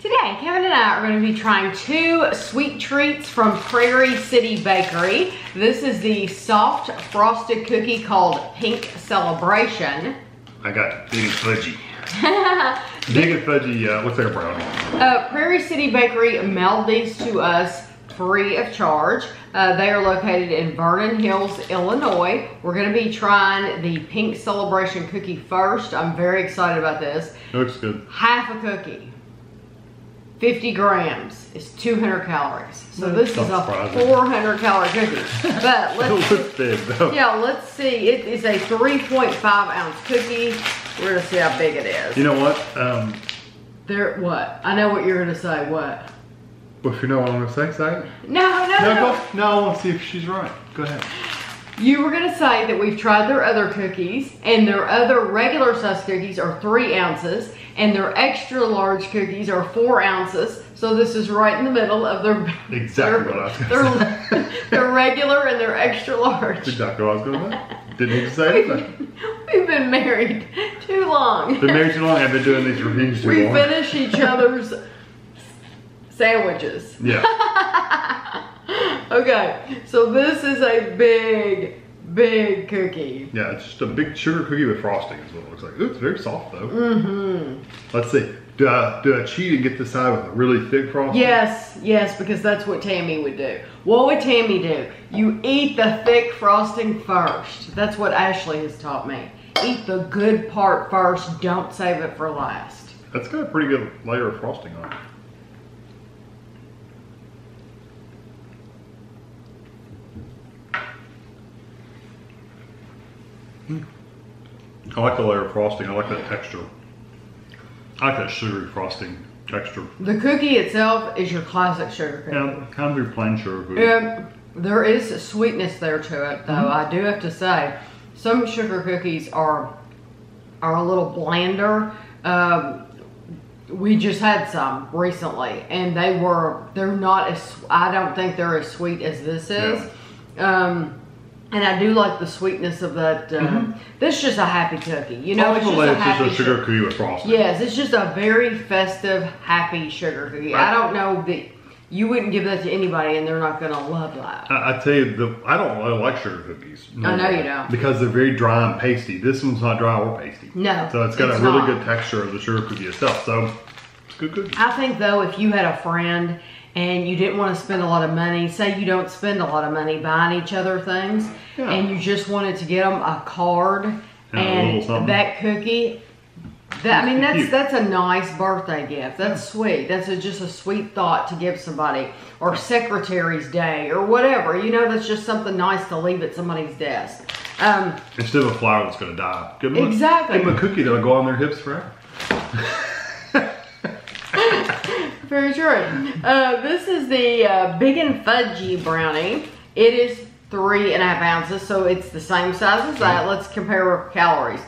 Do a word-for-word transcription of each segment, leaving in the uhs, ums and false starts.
Today, Kevin and I are going to be trying two sweet treats from Prairie City Bakery. This is the soft frosted cookie called Pink Celebration. I got Big n' Fudgy. Big n' Fudgy, uh, what's that, brownie? Uh, Prairie City Bakery mailed these to us free of charge. Uh, they are located in Vernon Hills, Illinois. We're going to be trying the Pink Celebration cookie first. I'm very excited about this. It looks good. Half a cookie. fifty grams is two hundred calories. So this That's is surprising. a four hundred calorie cookie. But let's see, yeah, let's see. It is a three point five ounce cookie. We're gonna see how big it is. You know what? Um, there. What? I know what you're gonna say. What? Well, if you know what I'm gonna say, say it. No, no, no. No, go, no I want to see if she's right. Go ahead. You were gonna say that we've tried their other cookies, and their other regular size cookies are three ounces, and their extra large cookies are four ounces. So this is right in the middle of their exactly their, what I was gonna their, say. Their regular and their extra large. That's exactly what I was gonna say. Didn't need to say anything. We've been married too long. Been married too long. I've been doing these reviews too we long. We finish each other's sandwiches. Yeah. Okay, so this is a big, big cookie. Yeah, it's just a big sugar cookie with frosting is what it looks like. Ooh, it's very soft though. Mm-hmm. Let's see. Do I, do I cheat and get this side with a really thick frosting? Yes, yes, because that's what Tami would do. What would Tami do? You eat the thick frosting first. That's what Ashley has taught me. Eat the good part first. Don't save it for last. That's got a pretty good layer of frosting on it. I like the layer of frosting. I like that texture. I like that sugary frosting texture. The cookie itself is your classic sugar cookie. Yeah, kind of your plain sugar cookie. Yeah, there is sweetness there to it, though. Mm-hmm. I do have to say, some sugar cookies are are a little blander. Um, we just had some recently, and they were they're not as I don't think they're as sweet as this is. Yeah. Um, And I do like the sweetness of that. Uh, mm-hmm. This is just a happy cookie. You know, it's just a, happy just a sugar cookie with frosting. Yes, it's just a very festive, happy sugar cookie. Right. I don't know that you wouldn't give that to anybody and they're not going to love that. I, I tell you, the, I don't really like sugar cookies. No I know way, you don't. Because they're very dry and pasty. This one's not dry or pasty. No. So it's got it's a really not. good texture of the sugar cookie itself. So it's good cookie. I think, though, if you had a friend and you didn't want to spend a lot of money, say you don't spend a lot of money buying each other things, yeah. and you just wanted to get them a card yeah, and a that cookie, that, I mean, that's Cute. that's a nice birthday gift. That's yeah. sweet. That's a, just a sweet thought to give somebody, or Secretary's Day, or whatever. You know, that's just something nice to leave at somebody's desk. Um, Instead of a flower that's going to die. Give them exactly. A, give them a cookie that'll go on their hips forever. Very true. Uh, this is the uh, Big n' Fudgy Brownie. It is three and a half ounces, so it's the same size as that. Let's compare calories.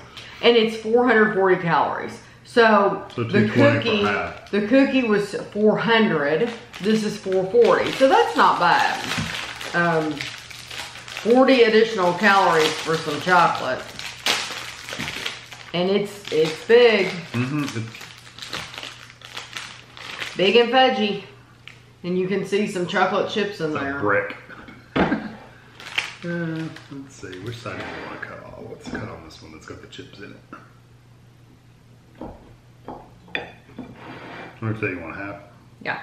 And it's four hundred forty calories. So, so the cookie the cookie was four hundred. This is four forty. So that's not bad. Um, forty additional calories for some chocolate. And it's, it's big. Mm-hmm. It's big and fudgy, and you can see some chocolate chips in there. A brick. uh, let's see, which side do we want to cut off? Let's cut on this one that's got the chips in it. I'm going to tell you one half. Yeah.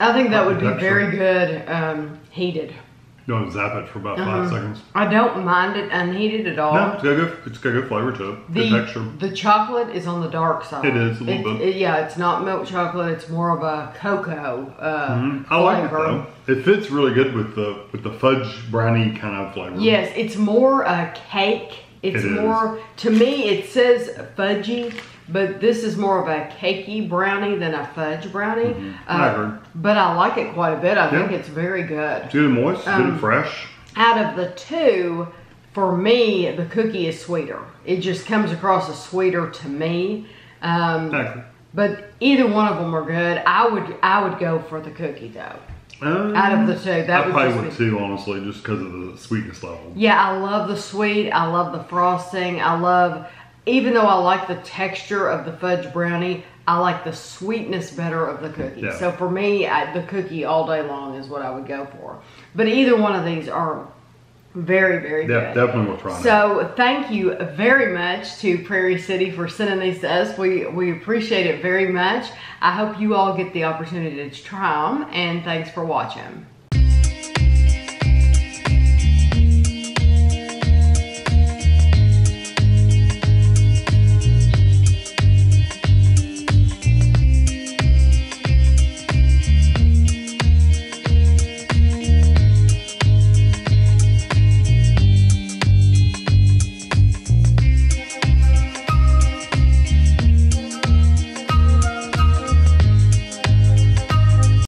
I think that would be very good um, heated. You want to zap it for about uh-huh. five seconds. I don't mind it unheated at all. No, it's got a good, it's got a good flavor to it. The, good texture. The chocolate is on the dark side. It is a little it's, bit. It, yeah, it's not milk chocolate. It's more of a cocoa uh, mm-hmm. I like flavor. It, though. It fits really good with the with the fudge brownie kind of flavor. Yes, it's more a cake. It's it more is. to me. It says fudgy. But this is more of a cakey brownie than a fudge brownie. Mm-hmm. uh, but I like it quite a bit. I yeah. think it's very good. It's good and moist, um, good and fresh. Out of the two, for me, the cookie is sweeter. It just comes across as sweeter to me. Um, exactly. But either one of them are good. I would I would go for the cookie though. Um, Out of the two, that I would probably would too, honestly, just because of the sweetness level. Yeah, I love the sweet. I love the frosting. I love, even though I like the texture of the fudge brownie, I like the sweetness better of the cookie. Yeah. So for me, I, the cookie all day long is what I would go for. But either one of these are very, very De good. Definitely worth trying. So it. Thank you very much to Prairie City for sending these to us. We we appreciate it very much. I hope you all get the opportunity to try them, and thanks for watching.